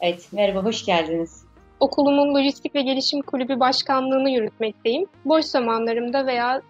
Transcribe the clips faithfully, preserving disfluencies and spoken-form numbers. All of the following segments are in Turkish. Evet, merhaba, hoş geldiniz. Okulumun Lojistik ve Gelişim Kulübü Başkanlığı'nı yürütmekteyim. Boş zamanlarımda veya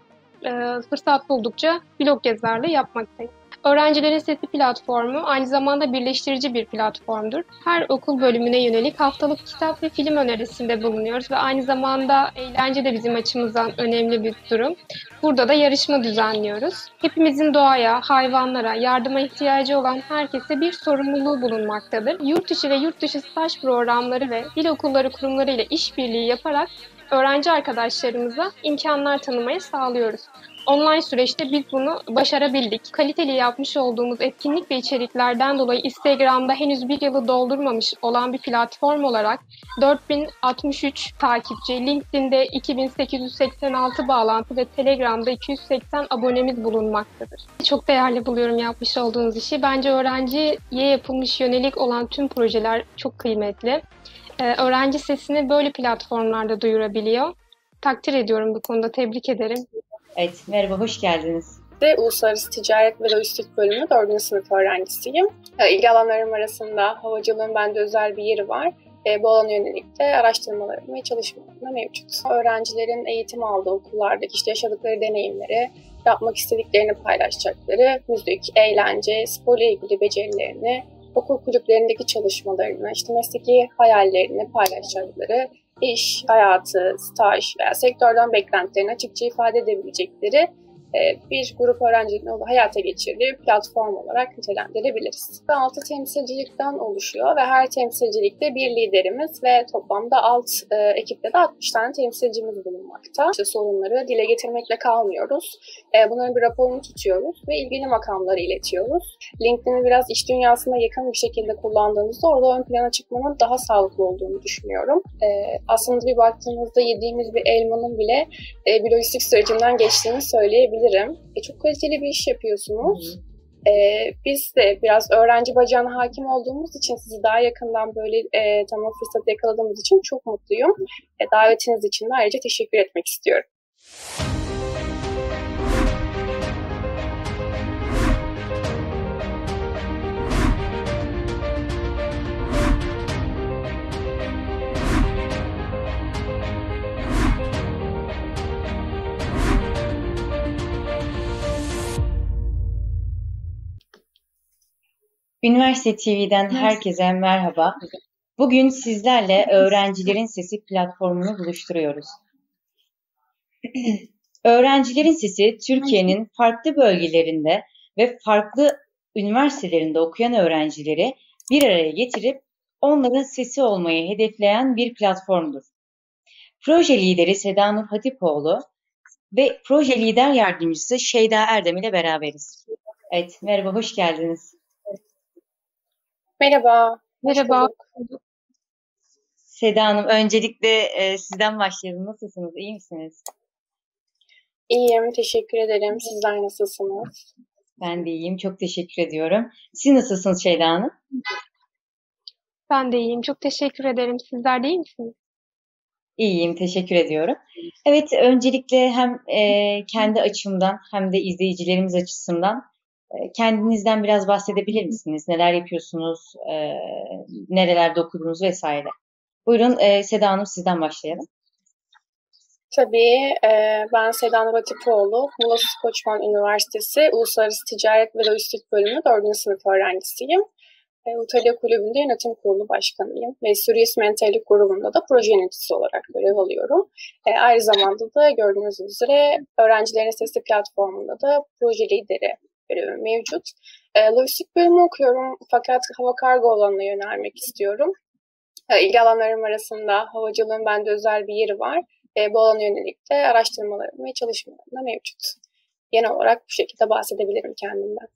e, fırsat buldukça blog yazarlığı yapmaktayım. Öğrencilerin Sesi platformu aynı zamanda birleştirici bir platformdur. Her okul bölümüne yönelik haftalık kitap ve film önerisinde bulunuyoruz ve aynı zamanda eğlence de bizim açımızdan önemli bir durum. Burada da yarışma düzenliyoruz. Hepimizin doğaya, hayvanlara, yardıma ihtiyacı olan herkese bir sorumluluğu bulunmaktadır. Yurt içi ve yurt dışı staj programları ve dil okulları kurumları ile işbirliği yaparak öğrenci arkadaşlarımıza imkanlar tanımayı sağlıyoruz. Online süreçte biz bunu başarabildik. Kaliteli yapmış olduğumuz etkinlik ve içeriklerden dolayı Instagram'da henüz bir yılı doldurmamış olan bir platform olarak dört bin altmış üç takipçi, LinkedIn'de iki bin sekiz yüz seksen altı bağlantı ve Telegram'da iki yüz seksen abonemiz bulunmaktadır. Çok değerli buluyorum yapmış olduğunuz işi. Bence öğrenciye yapılmış yönelik olan tüm projeler çok kıymetli. Ee, öğrenci sesini böyle platformlarda duyurabiliyor. Takdir ediyorum bu konuda, tebrik ederim. Evet, merhaba, hoş geldiniz. De Uluslararası Ticaret ve Lojistik bölümü dördüncü sınıf öğrencisiyim. İlgi alanlarım arasında havacılığın bende özel bir yeri var. Bu alana yönelik de araştırmalarım ve çalışmalarım mevcut. Öğrencilerin eğitim aldığı okullardaki işte yaşadıkları deneyimleri, yapmak istediklerini paylaşacakları, müzik, eğlence, sporla ilgili becerilerini, okul kulüplerindeki çalışmalarını, işte mesleki hayallerini paylaşacakları, iş, hayatı, staj veya sektörden beklentilerini açıkça ifade edebilecekleri bir grup öğrencilerin hayata geçirdiği platform olarak nitelendirebiliriz. altı temsilcilikten oluşuyor ve her temsilcilikte bir liderimiz ve toplamda alt ekipte de altmış tane temsilcimiz bulunmakta. İşte sorunları dile getirmekle kalmıyoruz. Bunların bir raporunu tutuyoruz ve ilgili makamlara iletiyoruz. LinkedIn'i biraz iş dünyasına yakın bir şekilde kullandığımızda orada ön plana çıkmanın daha sağlıklı olduğunu düşünüyorum. Aslında bir baktığımızda yediğimiz bir elmanın bile bir lojistik sürecinden geçtiğini söyleyebiliriz. E, çok kaliteli bir iş yapıyorsunuz. E, biz de biraz öğrenci bacağına hakim olduğumuz için, sizi daha yakından böyle e, tamam fırsatı yakaladığımız için çok mutluyum. E, davetiniz için de ayrıca teşekkür etmek istiyorum. Üniversite T V'den herkese merhaba. Bugün sizlerle Öğrencilerin Sesi platformunu buluşturuyoruz. Öğrencilerin Sesi, Türkiye'nin farklı bölgelerinde ve farklı üniversitelerinde okuyan öğrencileri bir araya getirip onların sesi olmayı hedefleyen bir platformdur. Proje lideri Seda Nur Hatipoğlu ve proje lider yardımcısı Şeyda Erdem ile beraberiz. Evet, merhaba, hoş geldiniz. Merhaba. Merhaba. Seda Hanım, öncelikle e, sizden başlayalım. Nasılsınız? İyi misiniz? İyiyim, teşekkür ederim. Sizler nasılsınız? Ben de iyiyim, çok teşekkür ediyorum. Siz nasılsınız Şeyda Hanım? Ben de iyiyim, çok teşekkür ederim. Sizler de iyi misiniz? İyiyim, teşekkür ediyorum. Evet, öncelikle hem e, kendi açımdan hem de izleyicilerimiz açısından kendinizden biraz bahsedebilir misiniz? Neler yapıyorsunuz? E, nerelerde okudunuz vesaire. Buyurun e, Seda Hanım, sizden başlayalım. Tabii. E, ben Seda Nur Hatipoğlu, Muğla Sıtkı Koçman Üniversitesi Uluslararası Ticaret ve Lojistik bölümü dördüncü sınıf öğrencisiyim. E, Utalya Kulübü'nde yönetim kurulu başkanıyım ve Süryes Mentörlük grubunda da proje yöneticisi olarak görev alıyorum. E, aynı zamanda da gördüğünüz üzere Öğrencilerin Sesi platformunda da proje lideri bölümü mevcut. E, lojistik bölümü okuyorum fakat hava kargo alanına yönelmek istiyorum. E, ilgi alanlarım arasında havacılığın bende özel bir yeri var. E, bu alana yönelik de araştırmalarım ve çalışmalarım da mevcut. Genel olarak bu şekilde bahsedebilirim kendimden.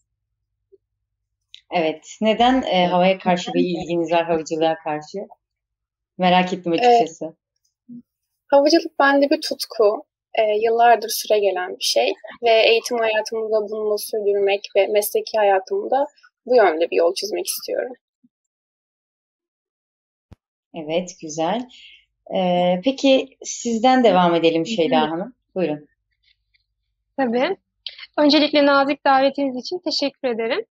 Evet. Neden e, havaya karşı bir ilginiz var, havacılığa karşı? Merak ettim açıkçası. E, havacılık bende bir tutku. E, yıllardır süregelen bir şey ve eğitim hayatımı da bununla sürdürmek ve mesleki hayatımı da bu yönde bir yol çizmek istiyorum. Evet, güzel. Ee, peki sizden devam edelim Şeyda Hanım. Buyurun. Tabii. Öncelikle nazik davetiniz için teşekkür ederim.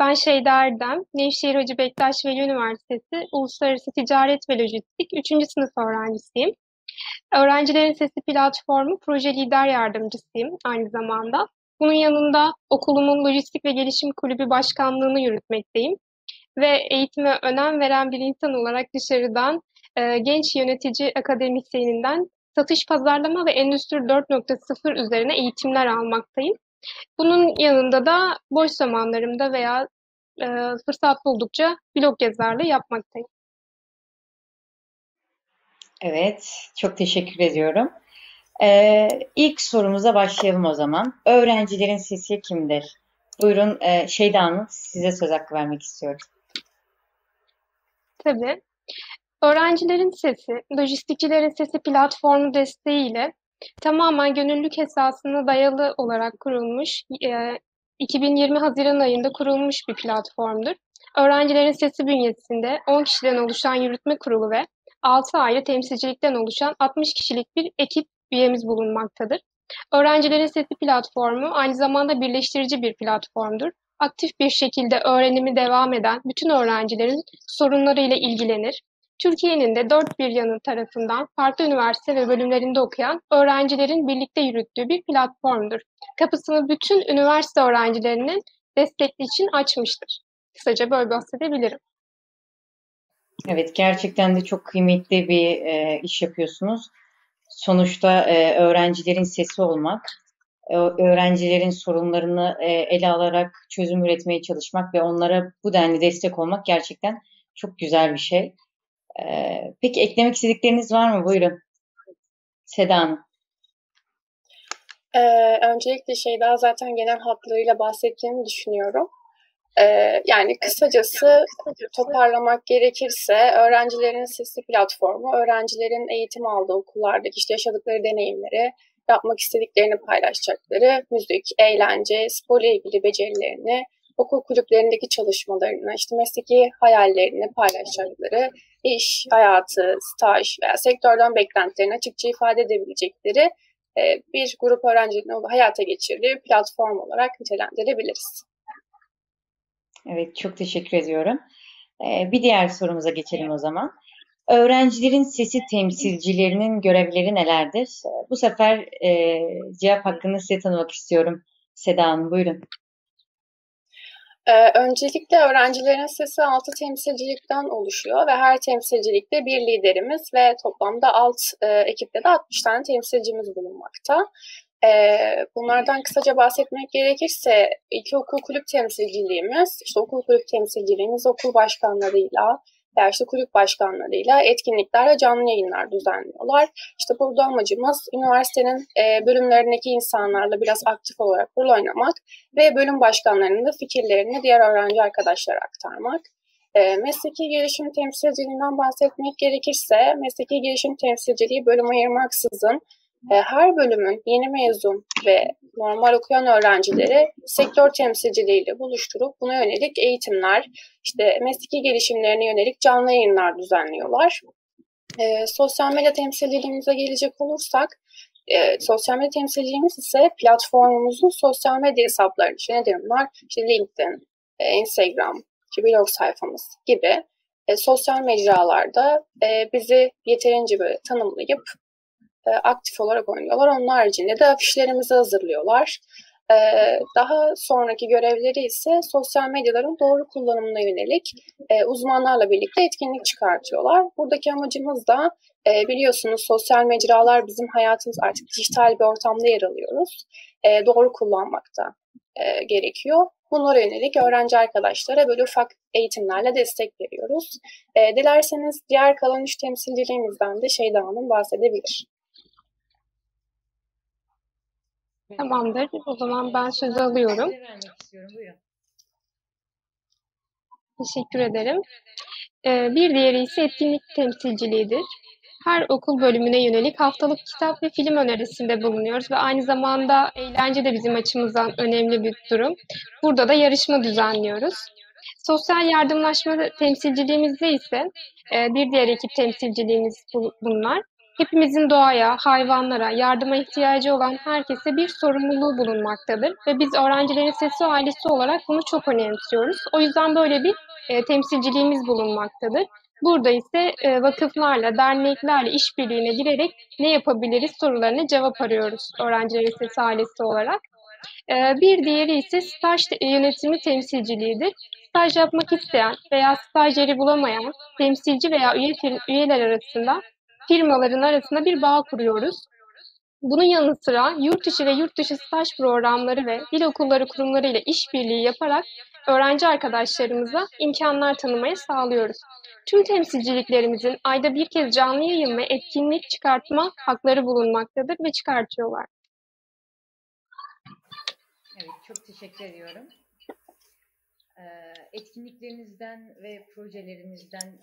Ben Şeyda Erdem, Nevşehir Hoca Bektaş Veli Üniversitesi Uluslararası Ticaret ve Lojistik üçüncü sınıf öğrencisiyim. Öğrencilerin Sesi platformu proje lider yardımcısıyım aynı zamanda. Bunun yanında okulumun Lojistik ve Gelişim Kulübü Başkanlığı'nı yürütmekteyim. Ve eğitime önem veren bir insan olarak dışarıdan e, genç yönetici akademisyeninden satış, pazarlama ve endüstri dört nokta sıfır üzerine eğitimler almaktayım. Bunun yanında da boş zamanlarımda veya e, fırsat buldukça blog yazarlığı yapmaktayım. Evet, çok teşekkür ediyorum. Ee, ilk sorumuza başlayalım o zaman. Öğrencilerin sesi kimdir? Buyurun e, Şeyda Hanım, size söz hakkı vermek istiyorum. Tabii. Öğrencilerin Sesi, Lojistikçilerin Sesi platformu desteğiyle tamamen gönüllülük esasına dayalı olarak kurulmuş, e, iki bin yirmi Haziran ayında kurulmuş bir platformdur. Öğrencilerin Sesi bünyesinde on kişiden oluşan yürütme kurulu ve altı ayrı temsilcilikten oluşan altmış kişilik bir ekip üyemiz bulunmaktadır. Öğrencilerin Sesi platformu aynı zamanda birleştirici bir platformdur. Aktif bir şekilde öğrenimi devam eden bütün öğrencilerin sorunlarıyla ilgilenir. Türkiye'nin de dört bir yanı tarafından farklı üniversite ve bölümlerinde okuyan öğrencilerin birlikte yürüttüğü bir platformdur. Kapısını bütün üniversite öğrencilerinin destekli için açmıştır. Kısaca böyle bahsedebilirim. Evet, gerçekten de çok kıymetli bir e, iş yapıyorsunuz. Sonuçta e, öğrencilerin sesi olmak, e, öğrencilerin sorunlarını e, ele alarak çözüm üretmeye çalışmak ve onlara bu denli destek olmak gerçekten çok güzel bir şey. E, peki eklemek istedikleriniz var mı? Buyurun. Seda Hanım. Ee, öncelikle şey daha zaten genel hatlarıyla bahsettiğimi düşünüyorum. Ee, yani kısacası toparlamak gerekirse Öğrencilerin Sesi platformu öğrencilerin eğitim aldığı okullardaki işte yaşadıkları deneyimleri, yapmak istediklerini paylaşacakları, müzik, eğlence, sporla ilgili becerilerini, okul kulüplerindeki çalışmalarını, işte mesleki hayallerini paylaşacakları, iş, hayatı, staj veya sektörden beklentilerini açıkça ifade edebilecekleri e, bir grup öğrencilerin hayata geçirdiği platform olarak nitelendirebiliriz. Evet, çok teşekkür ediyorum. Ee, bir diğer sorumuza geçelim o zaman. Öğrencilerin Sesi temsilcilerinin görevleri nelerdir? Bu sefer e, cevap hakkını size tanımak istiyorum. Seda Hanım, buyurun. Ee, öncelikle Öğrencilerin Sesi altı temsilcilikten oluşuyor ve her temsilcilikte bir liderimiz ve toplamda alt e, ekipte de altmış tane temsilcimiz bulunmakta. Bunlardan kısaca bahsetmek gerekirse iki okul kulüp temsilciliğimiz, işte okul kulüp temsilciliğimiz okul başkanlarıyla veya işte kulüp başkanlarıyla etkinlikler ve canlı yayınlar düzenliyorlar. İşte burada amacımız üniversitenin bölümlerindeki insanlarla biraz aktif olarak rol oynamak ve bölüm başkanlarının da fikirlerini diğer öğrenci arkadaşlara aktarmak. Mesleki gelişim temsilciliğinden bahsetmek gerekirse mesleki gelişim temsilciliği bölüm ayırmaksızın her bölümün yeni mezun ve normal okuyan öğrencileri sektör temsilcileriyle buluşturup buna yönelik eğitimler, işte mesleki gelişimlerine yönelik canlı yayınlar düzenliyorlar. E, sosyal medya temsilciliğimize gelecek olursak, e, sosyal medya temsilciliğimiz ise platformumuzun sosyal medya hesaplarını, işte ne diyorum bunlar, işte LinkedIn, e, Instagram, blog sayfamız gibi e, sosyal mecralarda e, bizi yeterince böyle tanımlayıp aktif olarak oynuyorlar. Onun haricinde de afişlerimizi hazırlıyorlar. Daha sonraki görevleri ise sosyal medyaların doğru kullanımına yönelik uzmanlarla birlikte etkinlik çıkartıyorlar. Buradaki amacımız da biliyorsunuz sosyal mecralar bizim hayatımız, artık dijital bir ortamda yer alıyoruz. Doğru kullanmak da gerekiyor. Bunlara yönelik öğrenci arkadaşlara böyle ufak eğitimlerle destek veriyoruz. E, dilerseniz diğer kalan üç temsilciliğimizden de Şeyda Hanım bahsedebilir. Tamamdır. O zaman ben sözü alıyorum. Teşekkür ederim. E, bir diğeri ise etkinlik temsilciliğidir. Her okul bölümüne yönelik haftalık kitap ve film önerisinde bulunuyoruz ve aynı zamanda eğlence de bizim açımızdan önemli bir durum. Burada da yarışma düzenliyoruz. Sosyal yardımlaşma temsilciliğimizde ise bir diğer ekip temsilciliğimiz bunlar. hepimizin doğaya, hayvanlara, yardıma ihtiyacı olan herkese bir sorumluluğu bulunmaktadır. Ve biz Öğrencilerin Sesi ailesi olarak bunu çok önemsiyoruz. O yüzden böyle bir e, temsilciliğimiz bulunmaktadır. Burada ise e, vakıflarla, derneklerle işbirliğine girerek ne yapabiliriz sorularına cevap arıyoruz Öğrencilerin Sesi ailesi olarak. E, bir diğeri ise staj yönetimi temsilciliğidir. Staj yapmak isteyen veya staj yeri bulamayan temsilci veya üye fir- üyeler arasında firmaların arasında bir bağ kuruyoruz. Bunun yanı sıra yurt içi ve yurt dışı staj programları ve dil okulları kurumları ile işbirliği yaparak öğrenci arkadaşlarımıza imkanlar tanımayı sağlıyoruz. Tüm temsilciliklerimizin ayda bir kez canlı yayın ve etkinlik çıkartma hakları bulunmaktadır ve çıkartıyorlar. Evet, çok teşekkür ediyorum. Etkinliklerinizden ve projelerinizden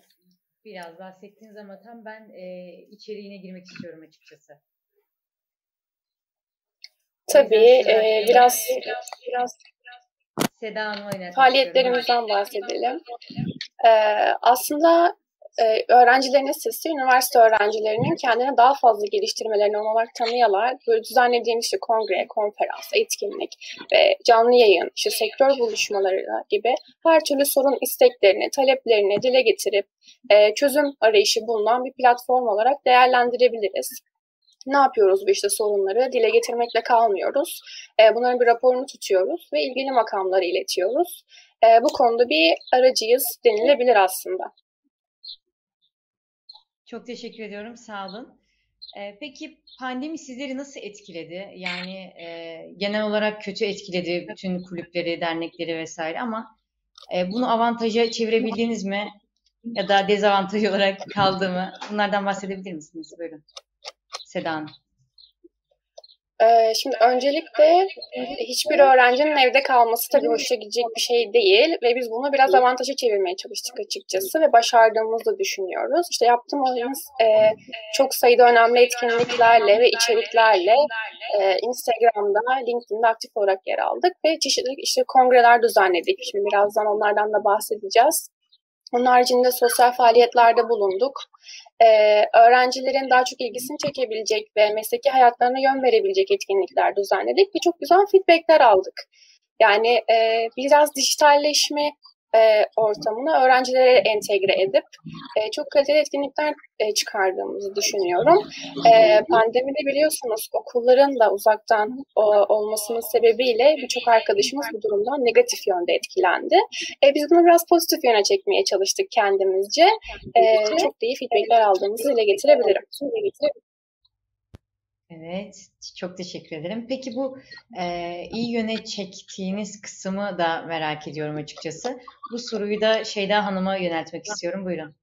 biraz bahsettiniz ama tam ben e, içeriğine girmek istiyorum açıkçası. Tabii e, biraz, biraz, biraz, biraz faaliyetlerimizden bahsedelim. E, aslında e, Öğrencilerin Sesi, üniversite öğrencilerinin kendini daha fazla geliştirmelerini olarak tanıyalar. Böyle düzenlediğimiz işte kongre, konferans, etkinlik ve canlı yayın, işte sektör buluşmaları gibi her türlü sorun isteklerini, taleplerini dile getirip çözüm arayışı bulunan bir platform olarak değerlendirebiliriz. Ne yapıyoruz bu işte sorunları? Dile getirmekle kalmıyoruz. Bunların bir raporunu tutuyoruz ve ilgili makamlara iletiyoruz. Bu konuda bir aracıyız denilebilir aslında. Çok teşekkür ediyorum. Sağ olun. Peki pandemi sizleri nasıl etkiledi? Yani genel olarak kötü etkiledi bütün kulüpleri, dernekleri vesaire ama bunu avantaja çevirebildiniz mi? Ya da dezavantaj olarak kaldı mı? Bunlardan bahsedebilir misiniz? Buyurun Seda Hanım. Ee, şimdi öncelikle hiçbir öğrencinin evde kalması tabii hoşuna gidecek bir şey değil ve biz bunu biraz avantaja çevirmeye çalıştık açıkçası ve başardığımızı düşünüyoruz. İşte yaptığımız e, çok sayıda önemli etkinliklerle ve içeriklerle e, Instagram'da, LinkedIn'de aktif olarak yer aldık ve çeşitli işte kongreler düzenledik. Şimdi birazdan onlardan da bahsedeceğiz. Onun haricinde sosyal faaliyetlerde bulunduk. Ee, öğrencilerin daha çok ilgisini çekebilecek ve mesleki hayatlarına yön verebilecek etkinlikler düzenledik ve çok güzel feedbackler aldık. Yani e, biraz dijitalleşme e, ortamını öğrencilere entegre edip e, çok kaliteli etkinlikler e, çıkardığımızı düşünüyorum. E, pandemide biliyorsunuz okulların da uzaktan o, olmasının sebebiyle birçok arkadaşımız bu durumdan negatif yönde etkilendi. E, biz bunu biraz pozitif yöne çekmeye çalıştık kendimizce. E, çok da iyi feedbackler aldığımızı dile getirebilirim. Evet, çok teşekkür ederim. Peki bu e, iyi yöne çektiğiniz kısmı da merak ediyorum açıkçası. Bu soruyu da Şeyda Hanım'a yöneltmek istiyorum. Buyurun.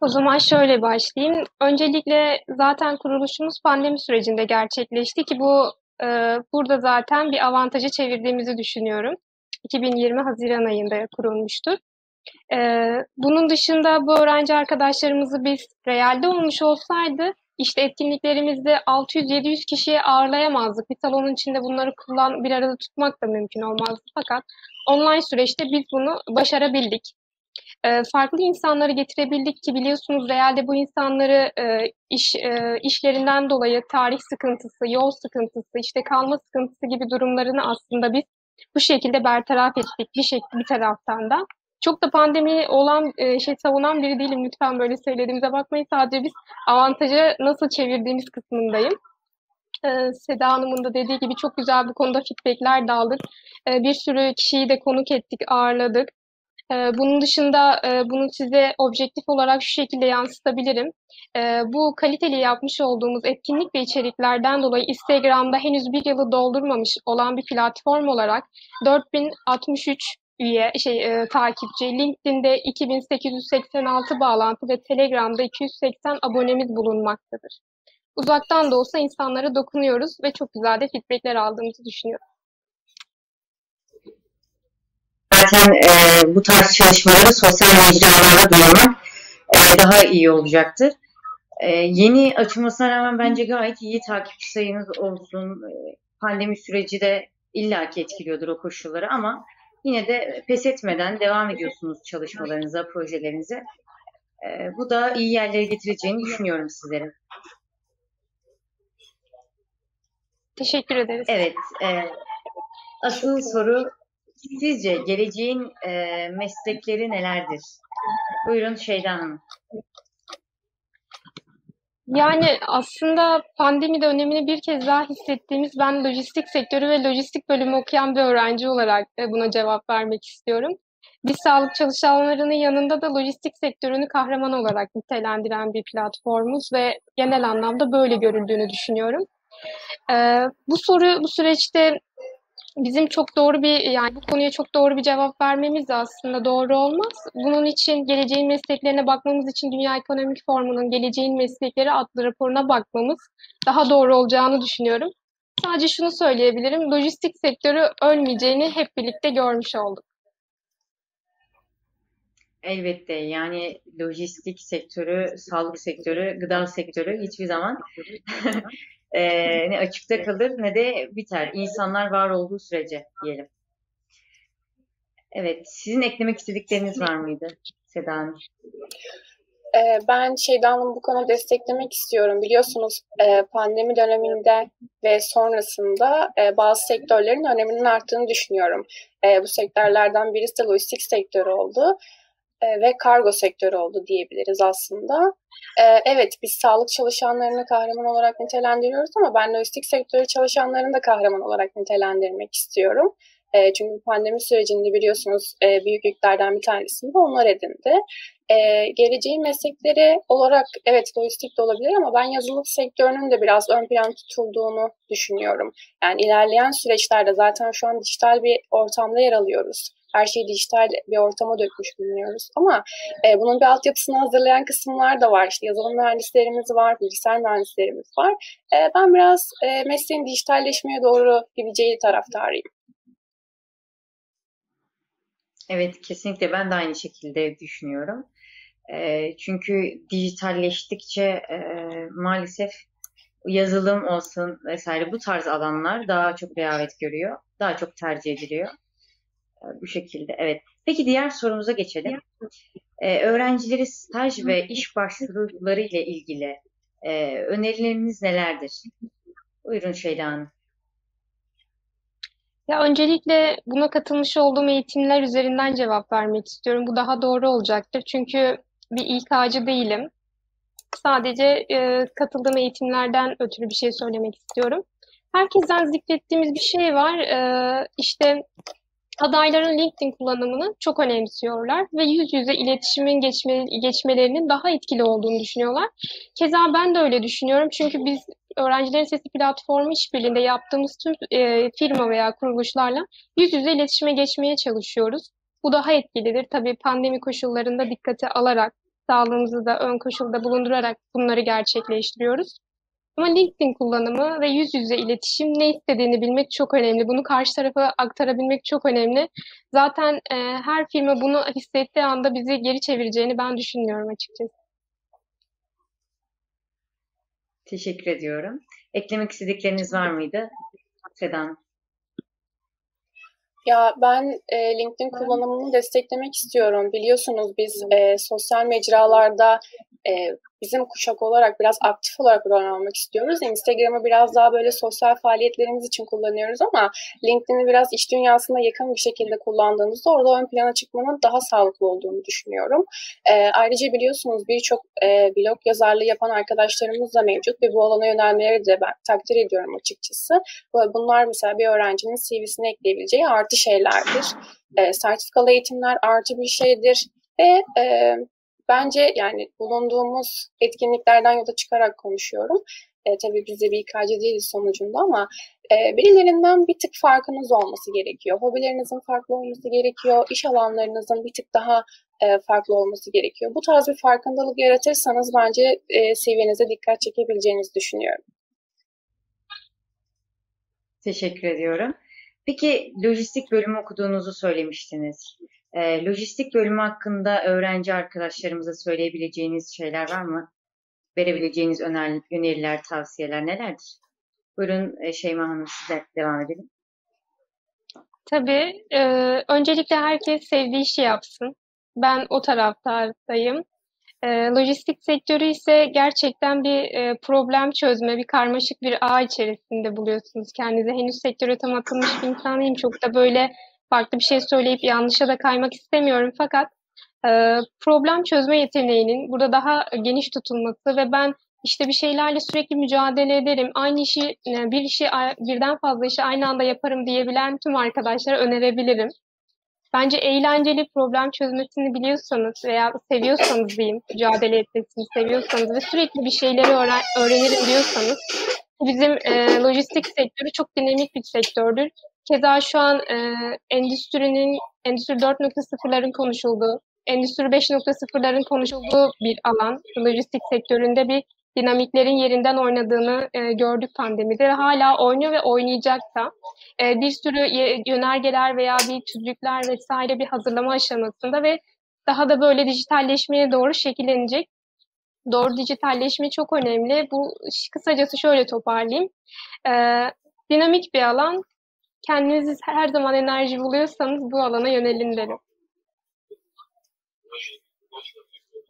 O zaman şöyle başlayayım. Öncelikle zaten kuruluşumuz pandemi sürecinde gerçekleşti ki bu e, burada zaten bir avantaja çevirdiğimizi düşünüyorum. iki bin yirmi Haziran ayında kurulmuştur. E, bunun dışında bu öğrenci arkadaşlarımızı biz realde olmuş olsaydı İşte etkinliklerimizde altı yüz yedi yüz kişiye ağırlayamazdık. Bir salonun içinde bunları kullan, bir arada tutmak da mümkün olmazdı. Fakat online süreçte biz bunu başarabildik. E, farklı insanları getirebildik ki biliyorsunuz realde bu insanları e, iş e, işlerinden dolayı tarih sıkıntısı, yol sıkıntısı, işte kalma sıkıntısı gibi durumlarını aslında biz bu şekilde bertaraf ettik bir şekilde bir taraftan da. Çok da pandemi olan şey savunan biri değilim. Lütfen böyle söylediğimize bakmayın. Sadece biz avantaja nasıl çevirdiğimiz kısmındayım. Ee, Seda Hanım'ın da dediği gibi çok güzel bu konuda feedbackler de aldık. Ee, bir sürü kişiyi de konuk ettik, ağırladık. Ee, bunun dışında e, bunu size objektif olarak şu şekilde yansıtabilirim. Ee, bu kaliteli yapmış olduğumuz etkinlik ve içeriklerden dolayı Instagram'da henüz bir yılı doldurmamış olan bir platform olarak dört bin altmış üç üye, şey e, takipçi, LinkedIn'de iki bin sekiz yüz seksen altı bağlantı ve Telegram'da iki yüz seksen abonemiz bulunmaktadır. Uzaktan da olsa insanlara dokunuyoruz ve çok güzel de feedbackler aldığımızı düşünüyorum. Zaten e, bu tarz çalışmaları sosyal mecralarda duyurmak e, daha iyi olacaktır. E, yeni açılmasına rağmen bence gayet iyi takipçi sayınız olsun. E, pandemi süreci de illaki etkiliyordur o koşulları ama yine de pes etmeden devam ediyorsunuz çalışmalarınıza, projelerinize. E, bu da iyi yerlere getireceğini düşünüyorum sizlerin. Teşekkür ederiz. Evet. E, asıl soru, sizce geleceğin e, meslekleri nelerdir? Buyurun Şeyda Hanım. Yani aslında pandemide önemini bir kez daha hissettiğimiz, ben lojistik sektörü ve lojistik bölümü okuyan bir öğrenci olarak buna cevap vermek istiyorum. Biz sağlık çalışanlarının yanında da lojistik sektörünü kahraman olarak nitelendiren bir platformuz ve genel anlamda böyle görüldüğünü düşünüyorum. Ee, bu soru bu süreçte bizim çok doğru bir, yani bu konuya çok doğru bir cevap vermemiz de aslında doğru olmaz. Bunun için geleceğin mesleklerine bakmamız için Dünya Ekonomik Forumu'nun Geleceğin Meslekleri adlı raporuna bakmamız daha doğru olacağını düşünüyorum. Sadece şunu söyleyebilirim, lojistik sektörü ölmeyeceğini hep birlikte görmüş olduk. Elbette, yani lojistik sektörü, sağlık sektörü, gıda sektörü hiçbir zaman Ee, ne açıkta kalır ne de biter. İnsanlar var olduğu sürece diyelim. Evet, sizin eklemek istedikleriniz var mıydı Seda Hanım? Ee, ben Şeyda Hanım bu konuda desteklemek istiyorum. Biliyorsunuz e, pandemi döneminde ve sonrasında e, bazı sektörlerin öneminin arttığını düşünüyorum. E, bu sektörlerden birisi de lojistik sektörü oldu ve kargo sektörü oldu diyebiliriz aslında. Ee, evet, biz sağlık çalışanlarını kahraman olarak nitelendiriyoruz ama ben lojistik sektörü çalışanlarını da kahraman olarak nitelendirmek istiyorum. Ee, çünkü pandemi sürecinde biliyorsunuz e, büyük yüklerden bir tanesini de onlar edindi. Ee, geleceğin meslekleri olarak evet lojistik de olabilir ama ben yazılım sektörünün de biraz ön plan tutulduğunu düşünüyorum. Yani ilerleyen süreçlerde zaten şu an dijital bir ortamda yer alıyoruz. Her şeyi dijital bir ortama dökmüş bulunuyoruz. Ama e, bunun bir altyapısını hazırlayan kısımlar da var. İşte yazılım mühendislerimiz var, bilgisayar mühendislerimiz var. E, ben biraz e, mesleğin dijitalleşmeye doğru gideceği taraftarıyım. Evet, kesinlikle ben de aynı şekilde düşünüyorum. E, çünkü dijitalleştikçe e, maalesef yazılım olsun vesaire bu tarz alanlar daha çok rehavet görüyor, daha çok tercih ediliyor. Bu şekilde, evet. Peki diğer sorumuza geçelim. Ee, öğrencileri staj ve iş başvuruları ile ilgili e, önerileriniz nelerdir? Buyurun Şeyda Hanım. Ya öncelikle buna katılmış olduğum eğitimler üzerinden cevap vermek istiyorum. Bu daha doğru olacaktır. Çünkü bir İK'cı değilim. Sadece e, katıldığım eğitimlerden ötürü bir şey söylemek istiyorum. Herkesten zikrettiğimiz bir şey var. E, işte... Adayların LinkedIn kullanımını çok önemsiyorlar ve yüz yüze iletişimin geçme, geçmelerinin daha etkili olduğunu düşünüyorlar. Keza ben de öyle düşünüyorum çünkü biz Öğrencilerin Sesi platformu işbirliğinde yaptığımız tüm e, firma veya kuruluşlarla yüz yüze iletişime geçmeye çalışıyoruz. Bu daha etkilidir. Tabii pandemi koşullarında dikkate alarak, sağlığımızı da ön koşulda bulundurarak bunları gerçekleştiriyoruz. Ama LinkedIn kullanımı ve yüz yüze iletişim ne istediğini bilmek çok önemli. Bunu karşı tarafa aktarabilmek çok önemli. Zaten e, her firma bunu hissettiği anda bizi geri çevireceğini ben düşünmüyorum açıkçası. Teşekkür ediyorum. Eklemek istedikleriniz var mıydı Seda Hanım? Ya ben e, LinkedIn kullanımını desteklemek istiyorum. Biliyorsunuz biz e, sosyal mecralarda e, bizim kuşak olarak biraz aktif olarak rol almak istiyoruz. Instagram'ı biraz daha böyle sosyal faaliyetlerimiz için kullanıyoruz ama LinkedIn'i biraz iş dünyasına yakın bir şekilde kullandığımızda orada ön plana çıkmanın daha sağlıklı olduğunu düşünüyorum. E, ayrıca biliyorsunuz birçok e, blog yazarlığı yapan arkadaşlarımız da mevcut ve bu alana yönelmeleri de ben takdir ediyorum açıkçası. Bunlar mesela bir öğrencinin C V'sine ekleyebileceği artı şeylerdir. E, sertifikalı eğitimler artı bir şeydir ve e, bence yani bulunduğumuz etkinliklerden yola çıkarak konuşuyorum. E, tabii biz de bir İK'cı değiliz sonucunda ama e, birilerinden bir tık farkınız olması gerekiyor. Hobilerinizin farklı olması gerekiyor. İş alanlarınızın bir tık daha e, farklı olması gerekiyor. Bu tarz bir farkındalık yaratırsanız bence e, seviyenize dikkat çekebileceğinizi düşünüyorum. Teşekkür ediyorum. Peki lojistik bölümü okuduğunuzu söylemiştiniz. E, lojistik bölümü hakkında öğrenci arkadaşlarımıza söyleyebileceğiniz şeyler var mı? Verebileceğiniz öner öneriler, tavsiyeler nelerdir? Buyurun Şeyma Hanım, size devam edelim. Tabii. E, öncelikle herkes sevdiği işi yapsın. Ben o taraftayım. E, lojistik sektörü ise gerçekten bir e, problem çözme, bir karmaşık bir ağ içerisinde buluyorsunuz kendinizi. Henüz sektöre tam atılmış bir insanıyım. Çok da böyle farklı bir şey söyleyip yanlışa da kaymak istemiyorum. Fakat e, problem çözme yeteneğinin burada daha geniş tutulması ve ben işte bir şeylerle sürekli mücadele ederim, aynı işi, bir işi, birden fazla işi aynı anda yaparım diyebilen tüm arkadaşlara önerebilirim. Bence eğlenceli problem çözmesini biliyorsanız veya seviyorsanız diyeyim, mücadele etmesini seviyorsanız ve sürekli bir şeyleri öğren öğrenirim diyorsanız, bizim e, lojistik sektörü çok dinamik bir sektördür. Keza şu an e, endüstrinin, endüstri dört nokta sıfırların konuşulduğu, endüstri beş nokta sıfırların konuşulduğu bir alan. Lojistik sektöründe bir dinamiklerin yerinden oynadığını e, gördük pandemide ve hala oynuyor ve oynayacak da. E, bir sürü yönergeler veya bir tüzükler vesaire bir hazırlama aşamasında ve daha da böyle dijitalleşmeye doğru şekillenecek. Doğru dijitalleşme çok önemli. Bu kısacası şöyle toparlayayım. E, dinamik bir alan. Kendiniz her zaman enerji buluyorsanız bu alana yönelin derim.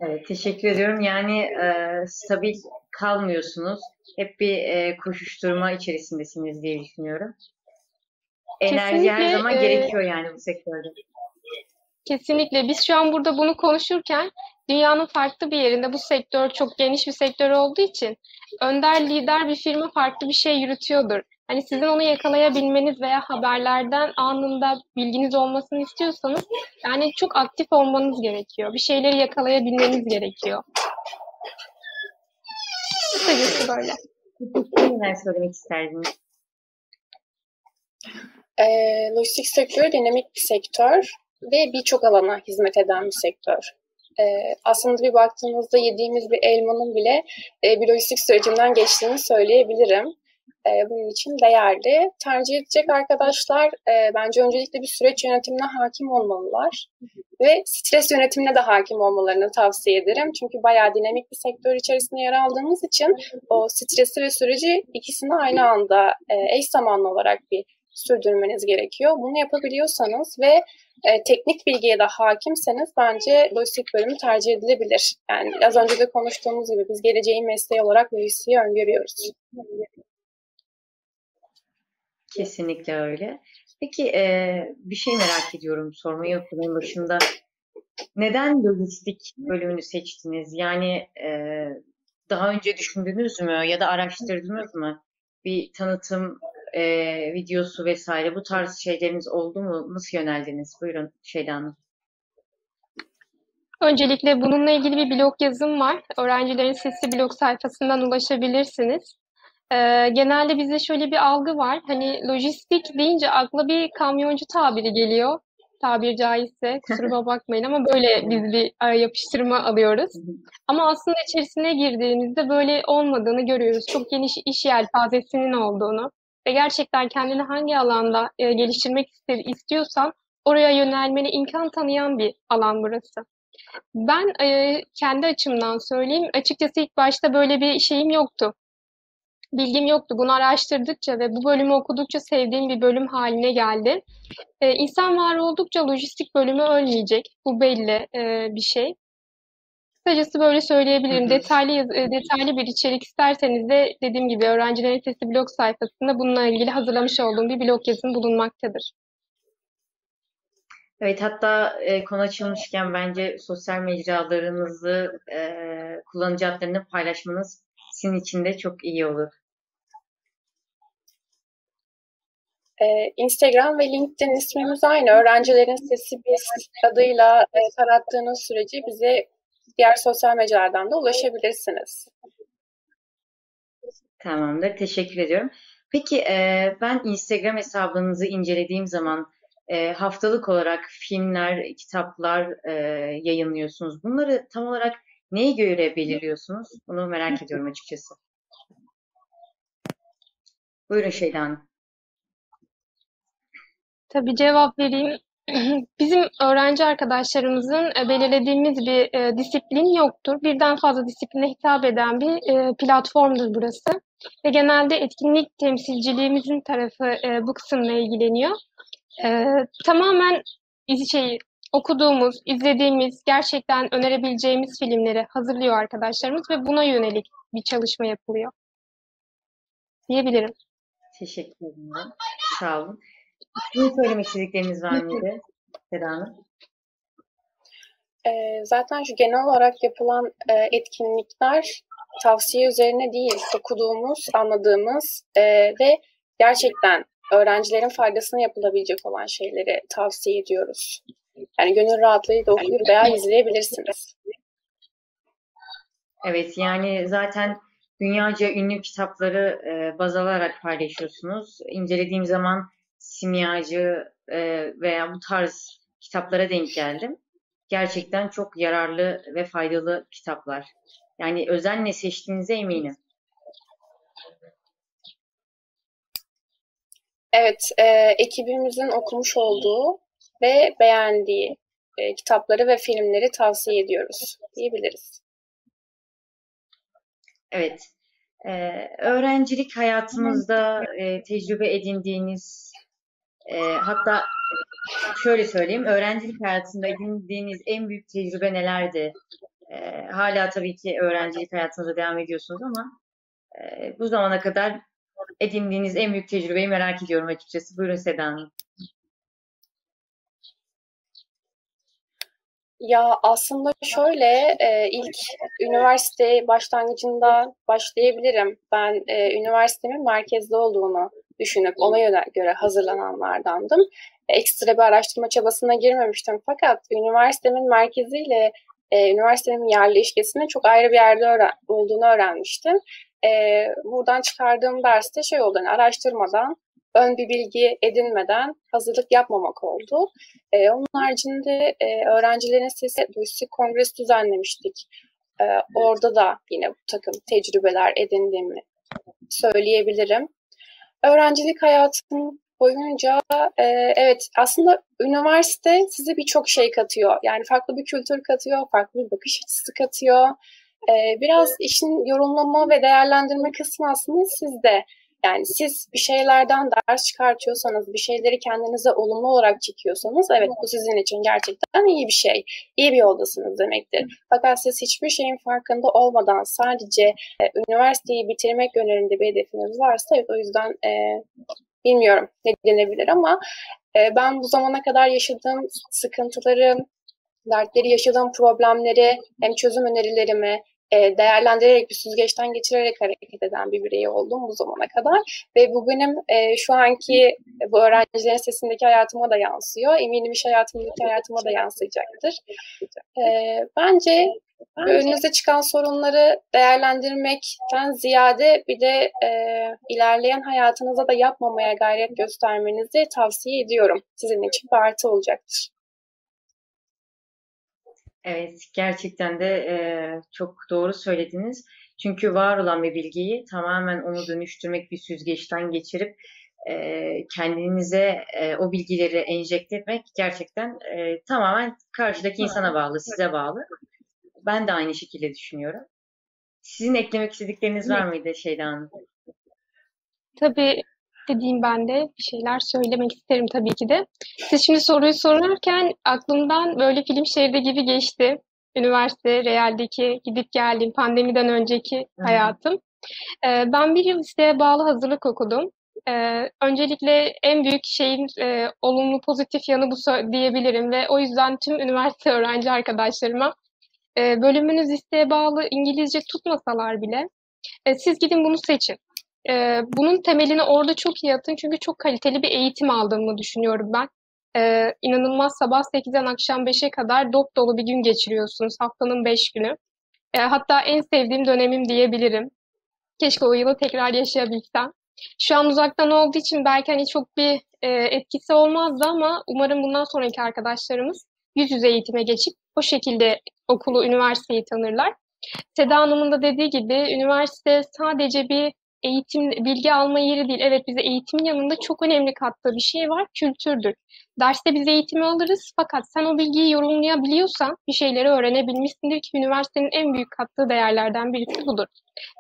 Evet, teşekkür ediyorum. Yani e, stabil kalmıyorsunuz. Hep bir e, koşuşturma içerisindesiniz diye düşünüyorum. Enerji kesinlikle, her zaman e, gerekiyor yani bu sektörde. Kesinlikle. Biz şu an burada bunu konuşurken dünyanın farklı bir yerinde bu sektör çok geniş bir sektör olduğu için önder, lider bir firma farklı bir şey yürütüyordur. Hani sizin onu yakalayabilmeniz veya haberlerden anında bilginiz olmasını istiyorsanız yani çok aktif olmanız gerekiyor. Bir şeyleri yakalayabilmeniz gerekiyor. Kısacası böyle. Neler söylemek isterdiniz? E, lojistik sektörü dinamik bir sektör ve birçok alana hizmet eden bir sektör. E, aslında bir baktığımızda yediğimiz bir elmanın bile e, bir lojistik sürecinden geçtiğini söyleyebilirim. Bunun için değerli. Tercih edecek arkadaşlar e, bence öncelikle bir süreç yönetimine hakim olmalılar ve stres yönetimine de hakim olmalarını tavsiye ederim. Çünkü bayağı dinamik bir sektör içerisinde yer aldığımız için o stresi ve süreci ikisini aynı anda e, eş zamanlı olarak bir sürdürmeniz gerekiyor. Bunu yapabiliyorsanız ve e, teknik bilgiye de hakimseniz bence lojistik bölümü tercih edilebilir. Yani az önce de konuştuğumuz gibi biz geleceğin mesleği olarak lojistiği öngörüyoruz. Kesinlikle öyle. Peki e, bir şey merak ediyorum, sormayı unuttum başında. Neden lojistik bölümünü seçtiniz? Yani e, daha önce düşündünüz mü ya da araştırdınız mı? Bir tanıtım e, videosu vesaire bu tarz şeyleriniz oldu mu? Nasıl yöneldiniz? Buyurun Şeyda Hanım. Öncelikle bununla ilgili bir blog yazım var. Öğrencilerin Sesi blog sayfasından ulaşabilirsiniz. Ee, genelde bizde şöyle bir algı var. Hani lojistik deyince akla bir kamyoncu tabiri geliyor. Tabir caizse kusuruma bakmayın ama böyle biz bir yapıştırma alıyoruz. Ama aslında içerisine girdiğimizde böyle olmadığını görüyoruz. Çok geniş iş yelpazesinin olduğunu ve gerçekten kendini hangi alanda e, geliştirmek istiyorsan oraya yönelmene imkan tanıyan bir alan burası. Ben e, kendi açımdan söyleyeyim. Açıkçası ilk başta böyle bir şeyim yoktu. Bilgim yoktu. Bunu araştırdıkça ve bu bölümü okudukça sevdiğim bir bölüm haline geldi. Ee, insan var oldukça lojistik bölümü ölmeyecek. Bu belli e, bir şey. Kısacası böyle söyleyebilirim. Hı hı. Detaylı detaylı bir içerik isterseniz de dediğim gibi Öğrencilerin Sesi blog sayfasında bununla ilgili hazırlamış olduğum bir blog yazım bulunmaktadır. Evet, hatta e, konu açılmışken bence sosyal mecralarınızı e, kullanıcı adlarını paylaşmanız sizin için de çok iyi olur. Ee, Instagram ve LinkedIn ismimiz aynı. Öğrencilerin Sesi biz adıyla e, tarattığınız sürece bize diğer sosyal mecralardan da ulaşabilirsiniz. Tamamdır. Teşekkür ediyorum. Peki e, ben Instagram hesabınızı incelediğim zaman e, haftalık olarak filmler, kitaplar e, yayınlıyorsunuz. Bunları tam olarak neye göre belirliyorsunuz? Bunu merak ediyorum açıkçası. Buyurun Şeyda Hanım. Tabii cevap vereyim. Bizim öğrenci arkadaşlarımızın belirlediğimiz bir disiplin yoktur. Birden fazla disipline hitap eden bir platformdur burası. Ve genelde etkinlik temsilciliğimizin tarafı bu kısımla ilgileniyor. Tamamen şey, okuduğumuz, izlediğimiz, gerçekten önerebileceğimiz filmleri hazırlıyor arkadaşlarımız ve buna yönelik bir çalışma yapılıyor diyebilirim. Teşekkür ederim. Sağ olun. Ne söylemek istedikleriniz var mıydı Seda Hanım? E, zaten şu genel olarak yapılan e, etkinlikler tavsiye üzerine değil, okuduğumuz, anladığımız e, ve gerçekten öğrencilerin faydasına yapılabilecek olan şeyleri tavsiye ediyoruz. Yani gönül rahatlığıyla okuyup veya izleyebilirsiniz. Evet, yani zaten dünyaca ünlü kitapları e, baz alarak paylaşıyorsunuz. İncelediğim zaman simyacı e, veya bu tarz kitaplara denk geldim. Gerçekten çok yararlı ve faydalı kitaplar. Yani özenle seçtiğinize eminim. Evet, e, ekibimizin okumuş olduğu ve beğendiği e, kitapları ve filmleri tavsiye ediyoruz diyebiliriz. Evet, e, öğrencilik hayatımızda e, tecrübe edindiğiniz, e, hatta şöyle söyleyeyim, öğrencilik hayatında edindiğiniz en büyük tecrübe nelerdi? E, hala tabii ki öğrencilik hayatınıza devam ediyorsunuz ama e, bu zamana kadar edindiğiniz en büyük tecrübeyi merak ediyorum açıkçası. Buyurun Seda Hanım. Ya aslında şöyle, e, ilk üniversite başlangıcında başlayabilirim. Ben e, üniversitemin merkezde olduğunu düşünüp ona göre hazırlananlardandım. Ekstra bir araştırma çabasına girmemiştim. Fakat üniversitemin merkeziyle e, üniversitenin yerleşkesinin çok ayrı bir yerde öğren olduğunu öğrenmiştim. E, buradan çıkardığım derste şey oldu, yani araştırmadan, ön bir bilgi edinmeden hazırlık yapmamak oldu. E, onun haricinde e, Öğrencilerin Sesi Duyuşsuz Kongresi düzenlemiştik. E, orada da yine bu takım tecrübeler edindiğimi söyleyebilirim. Öğrencilik hayatım boyunca e, evet, aslında üniversite size birçok şey katıyor. Yani farklı bir kültür katıyor, farklı bir bakış açısı katıyor. E, biraz işin yorumlama ve değerlendirme kısmı aslında sizde. Yani siz bir şeylerden ders çıkartıyorsanız, bir şeyleri kendinize olumlu olarak çekiyorsanız, evet bu sizin için gerçekten iyi bir şey, iyi bir yoldasınız demektir. Fakat siz hiçbir şeyin farkında olmadan sadece e, üniversiteyi bitirmek yönünde bir hedefiniz varsa, evet, o yüzden e, bilmiyorum ne denebilir ama e, ben bu zamana kadar yaşadığım sıkıntıları, dertleri, yaşadığım problemleri, hem çözüm önerilerimi değerlendirerek, bir süzgeçten geçirerek hareket eden bir birey oldum bu zamana kadar. Ve bu benim e, şu anki bu Öğrencilerin Sesi'ndeki hayatıma da yansıyor. Eminim iş hayatımdaki hayatıma da yansıyacaktır. E, bence, bence önünüze çıkan sorunları değerlendirmekten ziyade bir de e, ilerleyen hayatınıza da yapmamaya gayret göstermenizi tavsiye ediyorum. Sizin için bir artı olacaktır. Evet, gerçekten de e, çok doğru söylediniz. Çünkü var olan bir bilgiyi tamamen onu dönüştürmek, bir süzgeçten geçirip e, kendinize e, o bilgileri enjekte etmek gerçekten e, tamamen karşıdaki insana bağlı, size bağlı. Ben de aynı şekilde düşünüyorum. Sizin eklemek istedikleriniz var mıydı Şeyda Hanım? Tabii. Dediğim, ben de bir şeyler söylemek isterim tabii ki de. Siz şimdi soruyu sorarken aklımdan böyle film şeridi gibi geçti. Üniversite, realdeki gidip geldiğim pandemiden önceki Hı-hı. hayatım. Ee, ben bir yıl isteğe bağlı hazırlık okudum. Ee, öncelikle en büyük şeyin e, olumlu, pozitif yanı bu diyebilirim ve o yüzden tüm üniversite öğrenci arkadaşlarıma e, bölümünüz isteğe bağlı, İngilizce tutmasalar bile e, siz gidin bunu seçin. Ee, bunun temelini orada çok iyi atın. Çünkü çok kaliteli bir eğitim aldığımı düşünüyorum ben. Ee, inanılmaz, sabah sekizden akşam beşe kadar dop dolu bir gün geçiriyorsunuz. Haftanın beş günü. Ee, hatta en sevdiğim dönemim diyebilirim. Keşke o yılı tekrar yaşayabilsem. Şu an uzaktan olduğu için belki hani çok bir e, etkisi olmazdı ama umarım bundan sonraki arkadaşlarımız yüz yüze eğitime geçip o şekilde okulu, üniversiteyi tanırlar. Seda Hanım'ın da dediği gibi üniversite sadece bir eğitim, bilgi alma yeri değil. Evet, bize eğitimin yanında çok önemli kattığı bir şey var, kültürdür. Derste biz eğitimi alırız fakat sen o bilgiyi yorumlayabiliyorsan bir şeyleri öğrenebilmişsindir ki üniversitenin en büyük kattığı değerlerden birisi budur.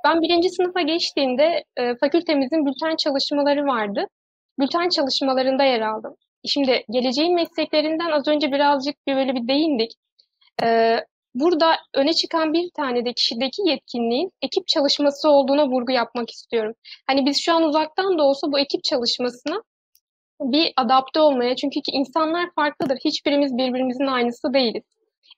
Ben birinci sınıfa geçtiğimde e, fakültemizin bülten çalışmaları vardı. Bülten çalışmalarında yer aldım. Şimdi geleceğin mesleklerinden az önce birazcık bir böyle bir değindik. Ee, burada öne çıkan bir tane de kişideki yetkinliğin ekip çalışması olduğuna vurgu yapmak istiyorum. Hani biz şu an uzaktan da olsa bu ekip çalışmasına bir adapte olmaya, çünkü ki insanlar farklıdır. Hiçbirimiz birbirimizin aynısı değiliz.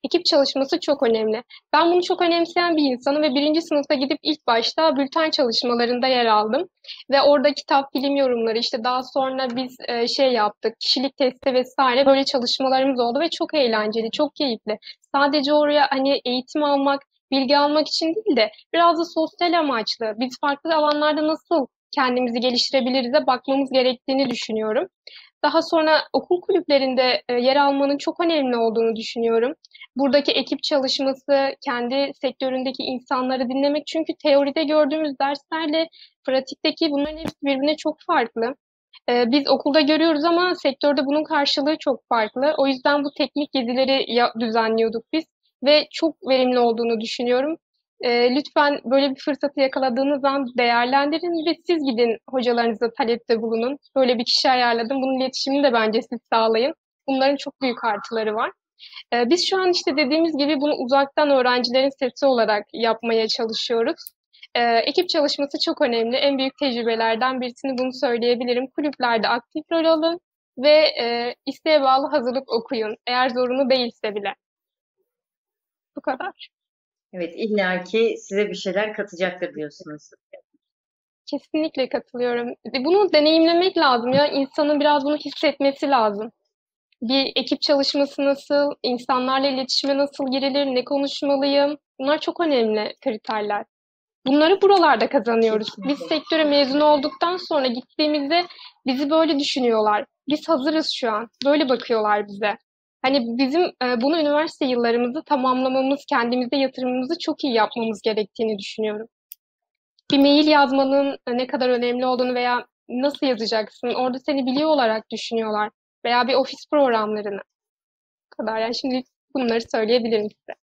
Ekip çalışması çok önemli. Ben bunu çok önemseyen bir insanım ve birinci sınıfta gidip ilk başta bülten çalışmalarında yer aldım. Ve orada kitap, film yorumları, işte daha sonra biz şey yaptık, kişilik testi vesaire, böyle çalışmalarımız oldu ve çok eğlenceli, çok keyifli. Sadece oraya hani eğitim almak, bilgi almak için değil de biraz da sosyal amaçlı, biz farklı alanlarda nasıl kendimizi geliştirebilirize bakmamız gerektiğini düşünüyorum. Daha sonra okul kulüplerinde yer almanın çok önemli olduğunu düşünüyorum. Buradaki ekip çalışması, kendi sektöründeki insanları dinlemek. Çünkü teoride gördüğümüz derslerle pratikteki bunların hepsi birbirine çok farklı. Biz okulda görüyoruz ama sektörde bunun karşılığı çok farklı. O yüzden bu teknik gezileri düzenliyorduk biz ve çok verimli olduğunu düşünüyorum. Lütfen böyle bir fırsatı yakaladığınız an değerlendirin ve siz gidin hocalarınıza talepte bulunun. Böyle bir kişi ayarladım. Bunun iletişimini de bence siz sağlayın. Bunların çok büyük artıları var. Biz şu an işte dediğimiz gibi bunu uzaktan öğrencilerin sesi olarak yapmaya çalışıyoruz. Ekip çalışması çok önemli. En büyük tecrübelerden birisini bunu söyleyebilirim. Kulüplerde aktif rol alın ve isteğe bağlı hazırlık okuyun. Eğer zorunlu değilse bile. Bu kadar. Evet, illaki size bir şeyler katacaktır diyorsunuz. Kesinlikle katılıyorum. Bunu deneyimlemek lazım ya. İnsanın biraz bunu hissetmesi lazım. Bir ekip çalışması nasıl, insanlarla iletişime nasıl girilir, ne konuşmalıyım? Bunlar çok önemli kriterler. Bunları buralarda kazanıyoruz. Biz sektöre mezun olduktan sonra gittiğimizde bizi böyle düşünüyorlar. Biz hazırız şu an. Böyle bakıyorlar bize. Hani bizim bunu üniversite yıllarımızı tamamlamamız, kendimize yatırımımızı çok iyi yapmamız gerektiğini düşünüyorum. Bir mail yazmanın ne kadar önemli olduğunu veya nasıl yazacaksın, orada seni biliyor olarak düşünüyorlar. Veya bir ofis programlarını. Bu kadar. Yani şimdi bunları söyleyebilirim size.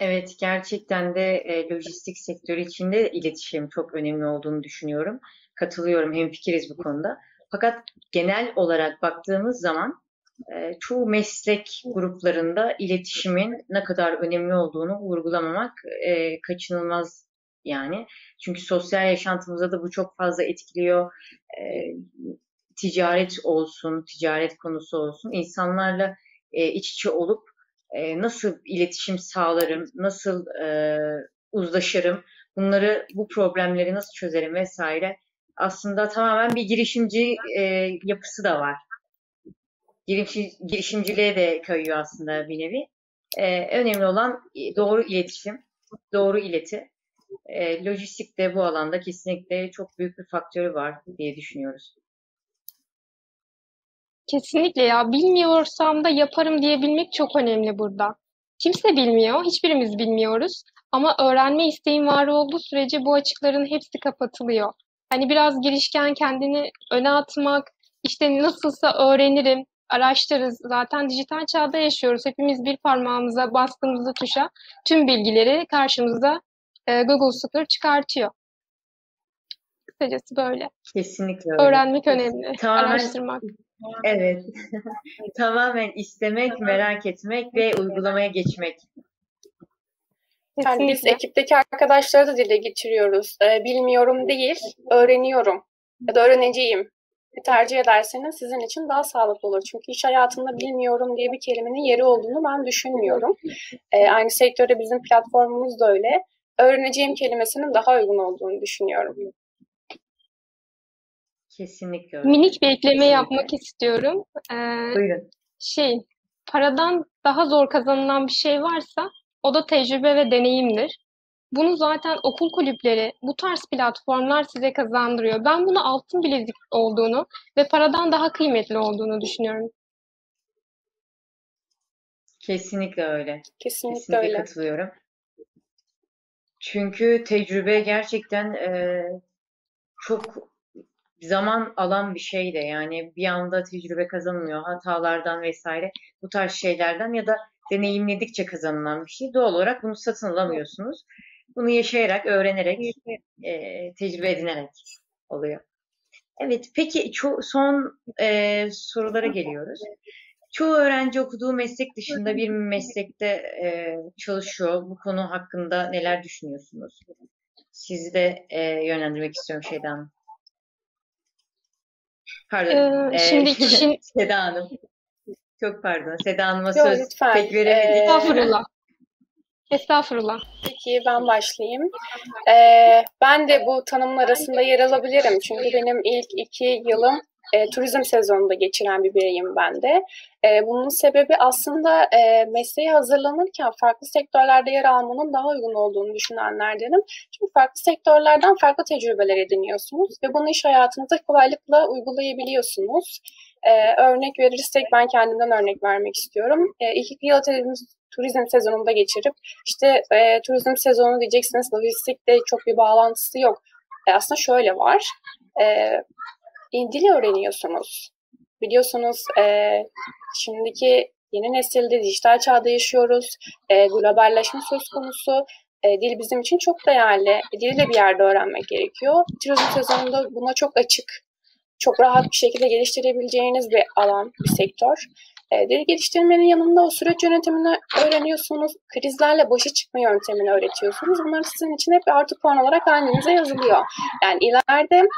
Evet, gerçekten de e, lojistik sektörü içinde iletişim çok önemli olduğunu düşünüyorum. Katılıyorum, hemfikiriz bu konuda. Fakat genel olarak baktığımız zaman çoğu meslek gruplarında iletişimin ne kadar önemli olduğunu vurgulamamak e, kaçınılmaz yani. Çünkü sosyal yaşantımıza da bu çok fazla etkiliyor. E, ticaret olsun, ticaret konusu olsun. İnsanlarla e, iç içe olup e, nasıl iletişim sağlarım, nasıl e, uzlaşırım, bunları, bu problemleri nasıl çözerim vesaire. Aslında tamamen bir girişimci e, yapısı da var. Girişimciliğe de kayıyor aslında bir nevi. Ee, önemli olan doğru iletişim, doğru ileti. Ee, lojistik de bu alanda kesinlikle çok büyük bir faktörü var diye düşünüyoruz. Kesinlikle ya. Bilmiyorsam da yaparım diyebilmek çok önemli burada. Kimse bilmiyor, hiçbirimiz bilmiyoruz. Ama öğrenme isteğin var olduğu sürece bu açıkların hepsi kapatılıyor. Hani biraz girişken kendini öne atmak, işte nasılsa öğrenirim, araştırırız. Zaten dijital çağda yaşıyoruz. Hepimiz bir parmağımıza bastığımızda tuşa tüm bilgileri karşımıza e, Google Scholar çıkartıyor. Kısacası böyle. Kesinlikle öyle. Öğrenmek önemli. Tamamen, araştırmak. Evet. Tamamen istemek, merak etmek ve uygulamaya geçmek. Yani biz ekipteki arkadaşları da dile getiriyoruz. Ee, bilmiyorum değil, öğreniyorum ya da öğreneceğim. Tercih ederseniz sizin için daha sağlıklı olur. Çünkü iş hayatında bilmiyorum diye bir kelimenin yeri olduğunu ben düşünmüyorum. Ee, aynı sektörde bizim platformumuz da öyle. Öğreneceğim kelimesinin daha uygun olduğunu düşünüyorum. Kesinlikle öyle. Minik bir ekleme Kesinlikle. yapmak istiyorum. Ee, Buyurun. Şey, paradan daha zor kazanılan bir şey varsa o da tecrübe ve deneyimdir. Bunu zaten okul kulüpleri, bu tarz platformlar size kazandırıyor. Ben bunu altın bilezik olduğunu ve paradan daha kıymetli olduğunu düşünüyorum. Kesinlikle öyle. Kesinlikle, Kesinlikle öyle. Katılıyorum. Çünkü tecrübe gerçekten e, çok zaman alan bir şey de, yani bir anda tecrübe kazanılıyor hatalardan vesaire, bu tarz şeylerden ya da deneyimledikçe kazanılan bir şey. Doğal olarak bunu satın alamıyorsunuz. Bunu yaşayarak, öğrenerek, e, tecrübe edinerek oluyor. Evet, peki ço- son e, sorulara geliyoruz. Çoğu öğrenci okuduğu meslek dışında bir meslekte e, çalışıyor. Bu konu hakkında neler düşünüyorsunuz? Sizi de e, yönlendirmek istiyorum Şeyda Hanım. Pardon. Ee, şimdi kişinin... Seda Hanım. Çok pardon. Seda Hanım'a Yo, söz lütfen. pek veremedik. Estağfurullah. Estağfurullah. Peki ben başlayayım. Ee, ben de bu tanımın arasında yer alabilirim. Çünkü benim ilk iki yılım e, turizm sezonunda geçiren bir bireyim ben de. E, bunun sebebi aslında e, mesleğe hazırlanırken farklı sektörlerde yer almanın daha uygun olduğunu düşünenlerdenim. Çünkü farklı sektörlerden farklı tecrübeler ediniyorsunuz ve bunu iş hayatınıza kolaylıkla uygulayabiliyorsunuz. Ee, örnek verirsek ben kendimden örnek vermek istiyorum. Ee, iki yıl turizm sezonunda geçirip işte e, turizm sezonu diyeceksiniz lojistikle çok bir bağlantısı yok. E, aslında şöyle var. E, dil öğreniyorsunuz. Biliyorsunuz e, şimdiki yeni nesilde dijital çağda yaşıyoruz. E, globalleşme söz konusu. E, dil bizim için çok değerli. E, dili de bir yerde öğrenmek gerekiyor. Turizm sezonunda buna çok açık. Çok rahat bir şekilde geliştirebileceğiniz bir alan, bir sektör. E, dil geliştirmenin yanında o süreç yönetimini öğreniyorsunuz. Krizlerle başa çıkma yöntemini öğretiyorsunuz. Bunlar sizin için hep artı puan olarak halinize yazılıyor. Yani ileride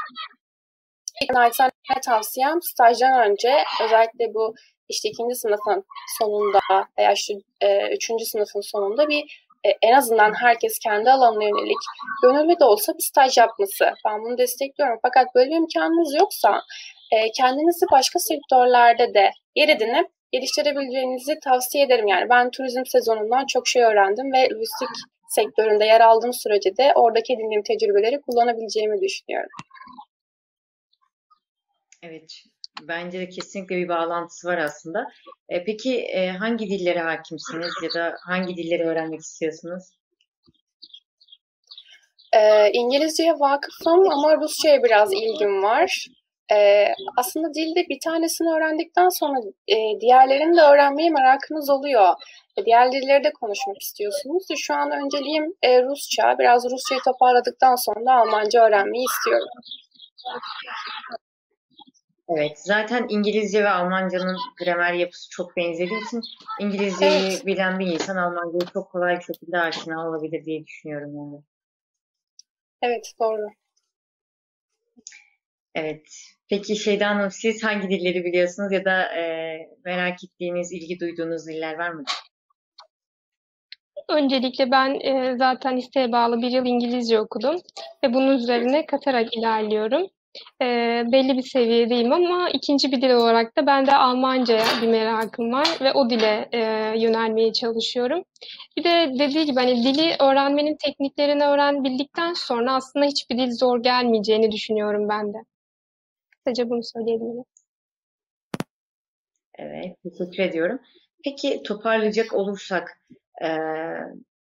naçizane tavsiyem stajdan önce özellikle bu işte ikinci sınıfın sonunda veya işte e, üçüncü sınıfın sonunda bir e, en azından herkes kendi alanına yönelik gönüllü de olsa bir staj yapması. Ben bunu destekliyorum. Fakat böyle bir imkanınız yoksa e, kendinizi başka sektörlerde de yer edinip geliştirebileceğinizi tavsiye ederim. Yani ben turizm sezonundan çok şey öğrendim ve lojistik sektöründe yer aldığım sürece de oradaki edindiğim tecrübeleri kullanabileceğimi düşünüyorum. Evet, bence de kesinlikle bir bağlantısı var aslında. E, peki e, hangi dillere hakimsiniz ya da hangi dilleri öğrenmek istiyorsunuz? E, İngilizceye vakıfım ama Rusça'ya biraz ilgim var. E, aslında dilde bir tanesini öğrendikten sonra e, diğerlerini de öğrenmeye merakınız oluyor. E, diğer dilleri de konuşmak istiyorsunuz. E, şu an önceliğim e, Rusça. Biraz Rusça'yı toparladıktan sonra Almanca öğrenmeyi istiyorum. Evet, zaten İngilizce ve Almanca'nın gramer yapısı çok benzediği için İngilizceyi evet. bilen bir insan Almanca'yı çok kolay bir şekilde aşina olabilir diye düşünüyorum yani. Evet, doğru. Evet, peki Şeyda Hanım siz hangi dilleri biliyorsunuz ya da e, merak ettiğiniz, ilgi duyduğunuz diller var mı? Öncelikle ben e, zaten isteğe bağlı bir yıl İngilizce okudum ve bunun üzerine katarak ilerliyorum. E, belli bir seviyedeyim ama ikinci bir dil olarak da ben de Almanca'ya bir merakım var ve o dile e, yönelmeye çalışıyorum. Bir de dediği gibi hani dili öğrenmenin tekniklerini öğrenebildikten sonra aslında hiçbir dil zor gelmeyeceğini düşünüyorum ben de. Sadece bunu söyleyebilirim. Evet, teşekkür ediyorum. Peki toparlayacak olursak e,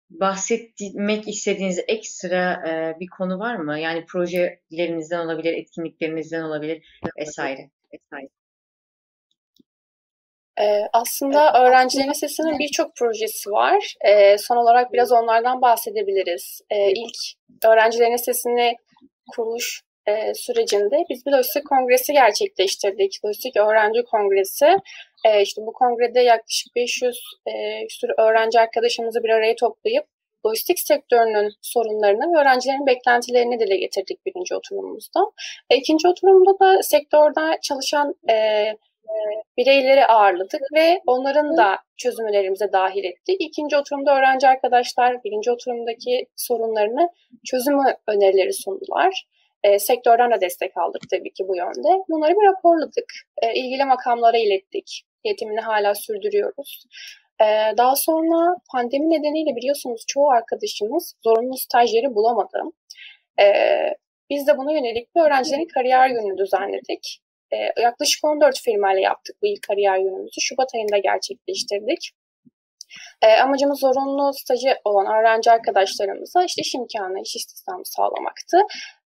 bahsetmek istediğiniz ekstra e, bir konu var mı? Yani projelerinizden olabilir, etkinliklerinizden olabilir vesaire. vesaire. Ee, aslında Öğrencilerin Sesi'nin birçok projesi var. Ee, son olarak biraz onlardan bahsedebiliriz. Ee, ilk Öğrencilerin Sesi'ni kuruluş e, sürecinde biz bir lojistik kongresi gerçekleştirdik. Lojistik Öğrenci Kongresi. Ee, işte bu kongrede yaklaşık beş yüz e, sürü öğrenci arkadaşımızı bir araya toplayıp lojistik sektörünün sorunlarını ve öğrencilerin beklentilerini dile getirdik birinci oturumumuzda. E, ikinci oturumda da sektörde çalışan e, e, bireyleri ağırladık ve onların da çözümlerimize dahil ettik. İkinci oturumda öğrenci arkadaşlar birinci oturumdaki sorunlarını çözümü önerileri sundular. E, sektörden de destek aldık tabii ki bu yönde. Bunları bir raporladık. E, ilgili makamlara ilettik. Yetimini hala sürdürüyoruz. Ee, daha sonra pandemi nedeniyle biliyorsunuz çoğu arkadaşımız zorunlu stajyeri bulamadı. Ee, biz de buna yönelik bir öğrencilerin kariyer günü düzenledik. Ee, yaklaşık on dört firmayla yaptık bu ilk kariyer günümüzü. Şubat ayında gerçekleştirdik. Ee, amacımız zorunlu stajı olan öğrenci arkadaşlarımıza işte iş imkanı, iş istihdamı sağlamaktı.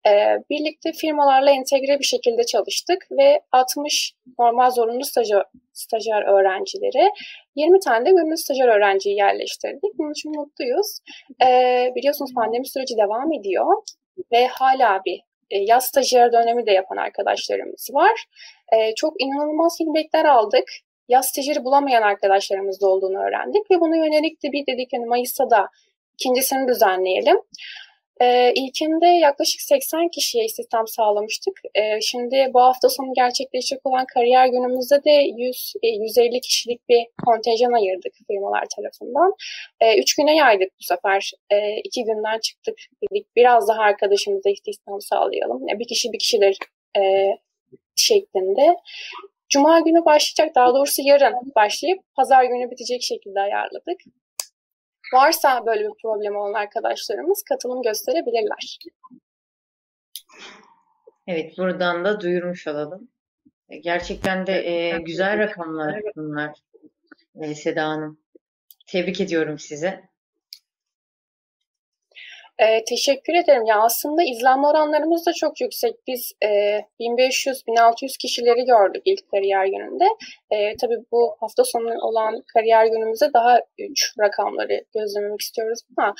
Ee, birlikte firmalarla entegre bir şekilde çalıştık ve altmış normal zorunlu stajı, stajyer öğrencileri, yirmi tane de gönüllü stajyer öğrenciyi yerleştirdik. Bunun için mutluyuz. Ee, biliyorsunuz pandemi süreci devam ediyor ve hala bir yaz stajyer dönemi de yapan arkadaşlarımız var. E, çok inanılmaz feedbackler aldık. Yaz stajyeri bulamayan arkadaşlarımız da olduğunu öğrendik ve buna yönelik de bir dedik hani Mayıs'ta da ikincisini düzenleyelim. Ee, ilkinde yaklaşık seksen kişiye istihdam sağlamıştık. Ee, şimdi bu hafta sonu gerçekleşecek olan kariyer günümüzde de yüz, yüz elli kişilik bir kontenjan ayırdık firmalar tarafından. Ee, üç güne yaydık bu sefer. Ee, iki günden çıktık dedik. Biraz daha arkadaşımıza istihdam sağlayalım. Yani bir kişi bir kişidir e, şeklinde. Cuma günü başlayacak, daha doğrusu yarın başlayıp pazar günü bitecek şekilde ayarladık. Varsa böyle bir problem olan arkadaşlarımız katılım gösterebilirler. Evet, buradan da duyurmuş olalım. Gerçekten de e, güzel rakamlar bunlar e, Seda Hanım. Tebrik ediyorum size. E, teşekkür ederim. Ya aslında izlenme oranlarımız da çok yüksek. Biz e, bin beş yüz bin altı yüz kişileri gördük ilk kariyer gününde. E, tabii bu hafta sonu olan kariyer günümüzde daha üç rakamları gözlemek istiyoruz ama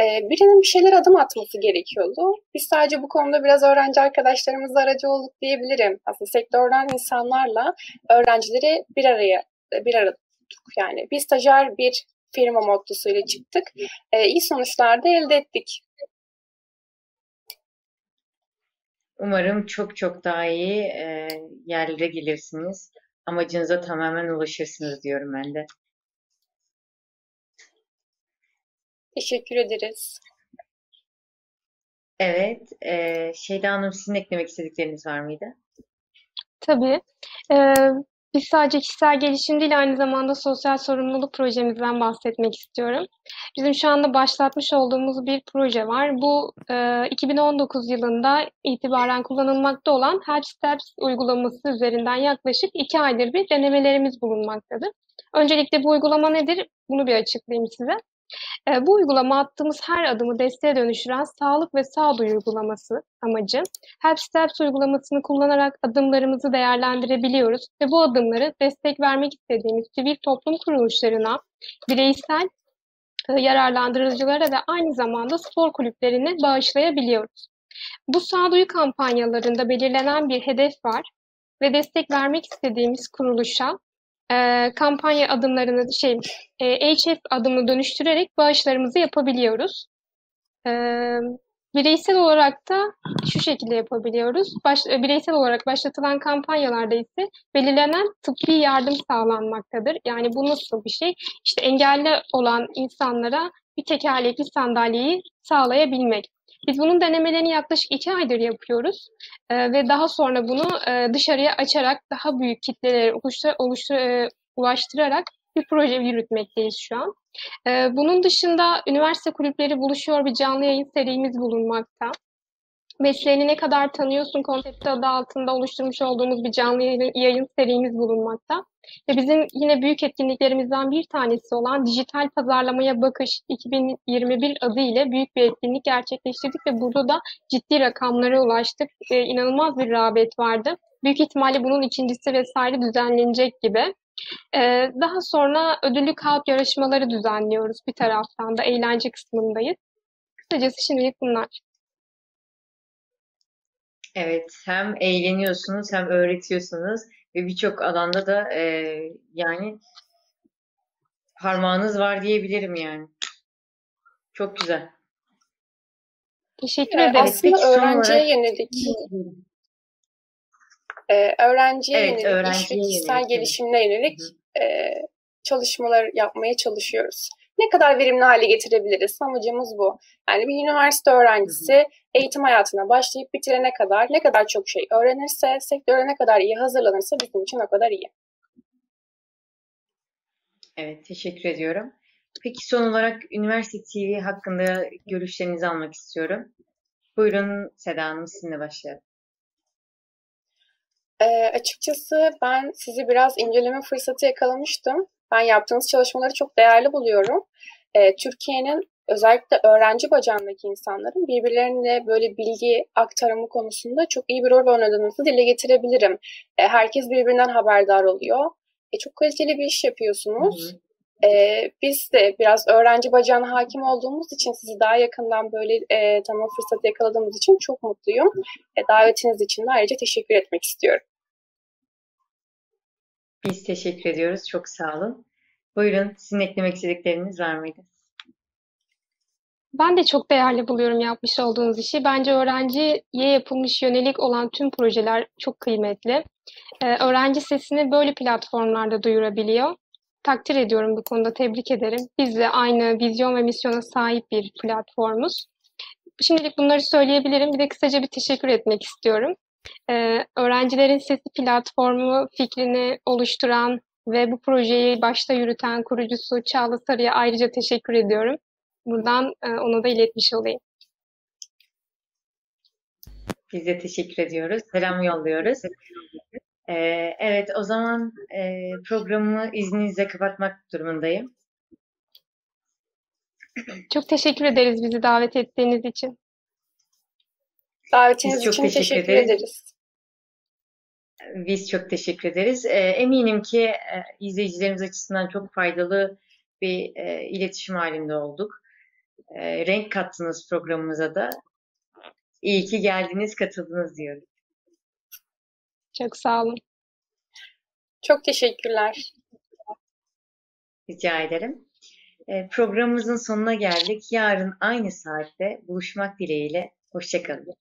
e, birinin bir şeyler adım atması gerekiyordu. Biz sadece bu konuda biraz öğrenci arkadaşlarımızla aracı olduk diyebilirim. Aslında sektörden insanlarla öğrencileri bir araya bir arada tuttuk. Yani bir stajyer bir firma mottosuyla çıktık. Ee, iyi sonuçlar da elde ettik. Umarım çok çok daha iyi e, yerlere gelirsiniz. Amacınıza tamamen ulaşırsınız diyorum ben de. Teşekkür ederiz. Evet. E, Şeyda Hanım, sizin eklemek istedikleriniz var mıydı? Tabii. E Biz sadece kişisel gelişim değil, aynı zamanda sosyal sorumluluk projemizden bahsetmek istiyorum. Bizim şu anda başlatmış olduğumuz bir proje var. Bu iki bin on dokuz yılında itibaren kullanılmakta olan Help Steps uygulaması üzerinden yaklaşık iki aydır bir denemelerimiz bulunmaktadır. Öncelikle bu uygulama nedir? Bunu bir açıklayayım size. Bu uygulama attığımız her adımı desteğe dönüştüren sağlık ve sağduyu uygulaması amacı. Help Steps uygulamasını kullanarak adımlarımızı değerlendirebiliyoruz ve bu adımları destek vermek istediğimiz sivil toplum kuruluşlarına, bireysel yararlandırıcılara ve aynı zamanda spor kulüplerine bağışlayabiliyoruz. Bu sağduyu kampanyalarında belirlenen bir hedef var ve destek vermek istediğimiz kuruluşa, E, kampanya adımlarını şey e, H F adımını dönüştürerek bağışlarımızı yapabiliyoruz. E, bireysel olarak da şu şekilde yapabiliyoruz. Baş, e, bireysel olarak başlatılan kampanyalarda ise belirlenen tıbbi yardım sağlanmaktadır. Yani bu nasıl bir şey? İşte engelli olan insanlara bir tekerlekli sandalyeyi sağlayabilmek. Biz bunun denemelerini yaklaşık iki aydır yapıyoruz ee, ve daha sonra bunu e, dışarıya açarak daha büyük kitlelere oluştur, oluştur, e, ulaştırarak bir proje yürütmekteyiz şu an. E, bunun dışında üniversite kulüpleri buluşuyor bir canlı yayın serimiz bulunmakta. Mesleğini ne kadar tanıyorsun konsepti adı altında oluşturmuş olduğumuz bir canlı yayın serimiz bulunmakta. Ve bizim yine büyük etkinliklerimizden bir tanesi olan Dijital Pazarlamaya Bakış iki bin yirmi bir adı ile büyük bir etkinlik gerçekleştirdik ve burada da ciddi rakamlara ulaştık. Ee, inanılmaz bir rağbet vardı. Büyük ihtimalle bunun ikincisi vesaire düzenlenecek gibi. Ee, daha sonra ödüllü kalp yarışmaları düzenliyoruz bir taraftan da eğlence kısmındayız. Kısacası şimdilik bunlar. Evet, hem eğleniyorsunuz hem öğretiyorsunuz ve birçok alanda da e, yani parmağınız var diyebilirim yani. Çok güzel. Teşekkür ederim. Aslında Peki, öğrenciye olarak... yönelik. Ee, öğrenciye evet, yönelik, öğrenciye kişisel yönelik. gelişimine yönelik e, çalışmalar yapmaya çalışıyoruz. Ne kadar verimli hale getirebiliriz? Amacımız bu. Yani bir üniversite öğrencisi Hı-hı. eğitim hayatına başlayıp bitirene kadar ne kadar çok şey öğrenirse, sektöre ne kadar iyi hazırlanırsa bizim için o kadar iyi. Evet, teşekkür ediyorum. Peki son olarak Üniversite T V hakkında görüşlerinizi almak istiyorum. Buyurun Seda Hanım, sizinle başlayalım. E, açıkçası ben sizi biraz inceleme fırsatı yakalamıştım. Ben yaptığınız çalışmaları çok değerli buluyorum. E, Türkiye'nin özellikle öğrenci bacağındaki insanların birbirlerine böyle bilgi aktarımı konusunda çok iyi bir rol oynadığınızı dile getirebilirim. E, herkes birbirinden haberdar oluyor. E, çok kaliteli bir iş yapıyorsunuz. Hı hı. Ee, biz de biraz öğrenci bacağına hakim olduğumuz için, sizi daha yakından böyle e, tanıma fırsatı yakaladığımız için çok mutluyum. E, davetiniz için de ayrıca teşekkür etmek istiyorum. Biz teşekkür ediyoruz. Çok sağ olun. Buyurun, sizin eklemek istedikleriniz var mıydı? Ben de çok değerli buluyorum yapmış olduğunuz işi. Bence öğrenciye yapılmış yönelik olan tüm projeler çok kıymetli. Ee, öğrenci sesini böyle platformlarda duyurabiliyor. Takdir ediyorum bu konuda, tebrik ederim. Biz de aynı vizyon ve misyona sahip bir platformuz. Şimdilik bunları söyleyebilirim. Bir de kısaca bir teşekkür etmek istiyorum. Ee, öğrencilerin Sesi platformu fikrini oluşturan ve bu projeyi başta yürüten kurucusu Çağla Sarı'ya ayrıca teşekkür ediyorum. Buradan e, ona da iletmiş olayım. Biz de teşekkür ediyoruz. Selam yolluyoruz. Ee, evet, o zaman e, programı izninizle kapatmak durumundayım. Çok teşekkür ederiz bizi davet ettiğiniz için. Davetiniz için teşekkür, teşekkür ederiz. ederiz. Biz çok teşekkür ederiz. E, eminim ki e, izleyicilerimiz açısından çok faydalı bir e, iletişim halinde olduk. E, renk kattınız programımıza da. İyi ki geldiniz, katıldınız diyorum. Çok sağ olun. Çok teşekkürler. Rica ederim. E, programımızın sonuna geldik. Yarın aynı saatte buluşmak dileğiyle. Hoşça kalın.